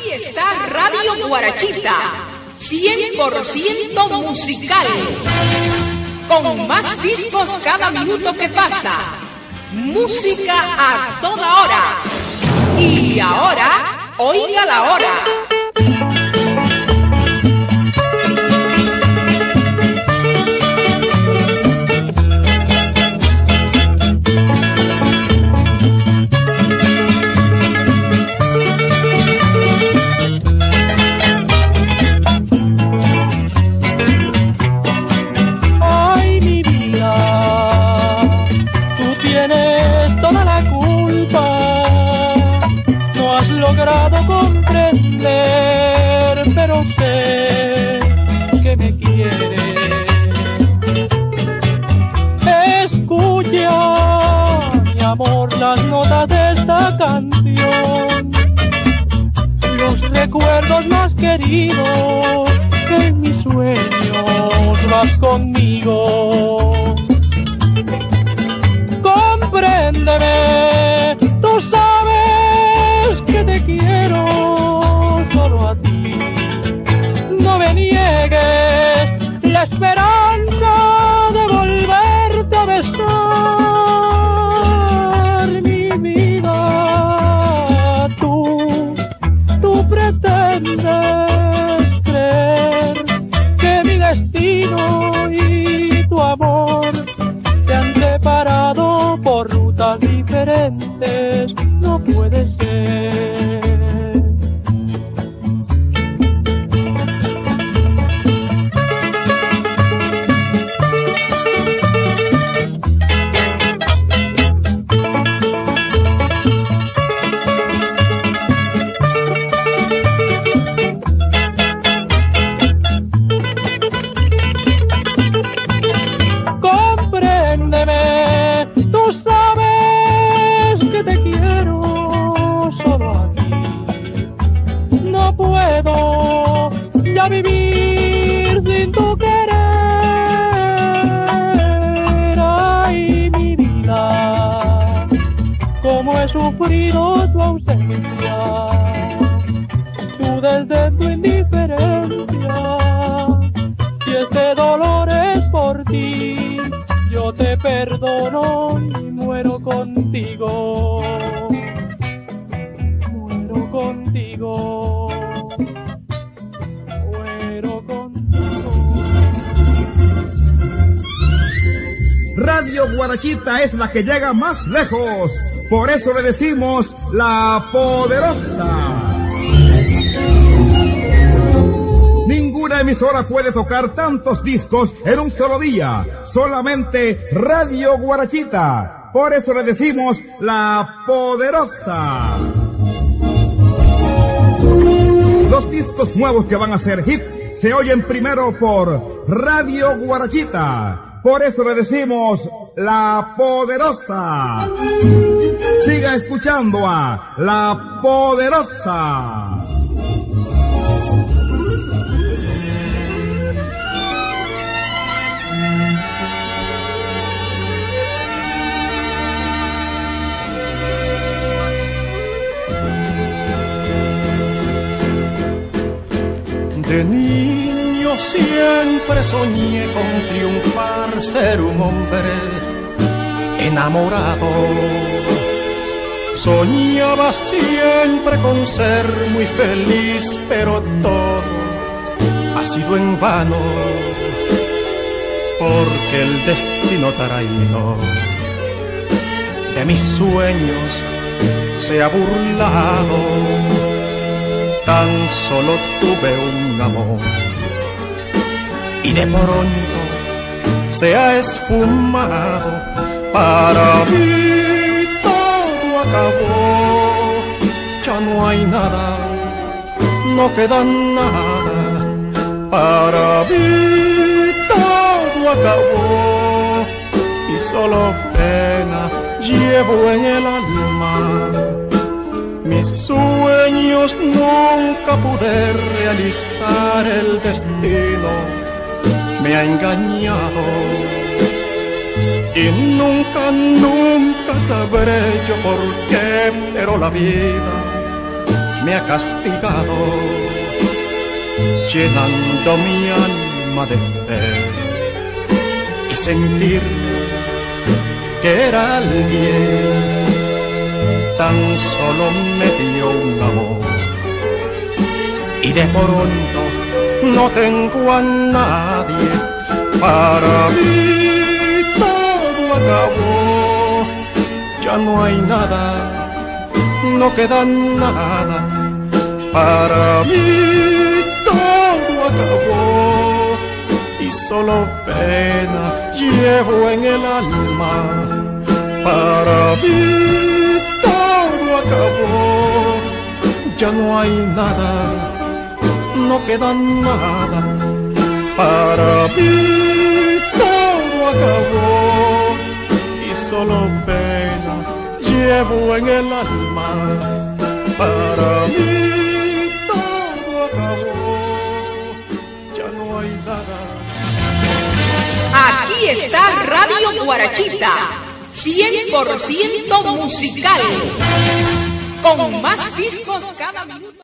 Aquí está Radio Guarachita, 100% musical, con más discos cada minuto que pasa, música a toda hora. Y ahora, oiga la hora. Recuerdos más queridos que en mis sueños vas conmigo. Compréndeme, tú sabes que te quiero solo a ti. No me niegues la esperanza de volverte a besar. Creer que mi destino y tu amor se han separado por rutas diferentes, no puede ser. Sufrido tu ausencia, tú desde tu indiferencia. Si este dolor es por ti, yo te perdono y muero contigo. Muero contigo. Muero contigo. Radio Guarachita es la que llega más lejos. Por eso le decimos la poderosa. Ninguna emisora puede tocar tantos discos en un solo día. Solamente Radio Guarachita. Por eso le decimos la poderosa. Los discos nuevos que van a ser hit se oyen primero por Radio Guarachita. Por eso le decimos la poderosa. Siga escuchando a la poderosa. De niño siempre soñé con triunfar, ser un hombre enamorado. Soñaba siempre con ser muy feliz, pero todo ha sido en vano, porque el destino traidor de mis sueños se ha burlado. Tan solo tuve un amor y de pronto se ha esfumado. Para mí acabó, ya no hay nada, no queda nada. Para mí todo acabó y solo pena llevo en el alma. Mis sueños nunca pude realizar, el destino me ha engañado. Y nunca, nunca sabré yo por qué, pero la vida me ha castigado, llenando mi alma de fe y sentir que era alguien. Tan solo me dio un amor y de pronto no tengo a nadie. Para mí todo acabó, ya no hay nada, no queda nada. Para mí todo acabó y solo pena llevo en el alma. Para mí acabó, ya no hay nada, no queda nada. Para mí todo acabó y solo pena llevo en el alma. Para mí todo acabó, ya no hay nada. Aquí está Radio Guarachita, 100% musical. Con más discos cada minuto.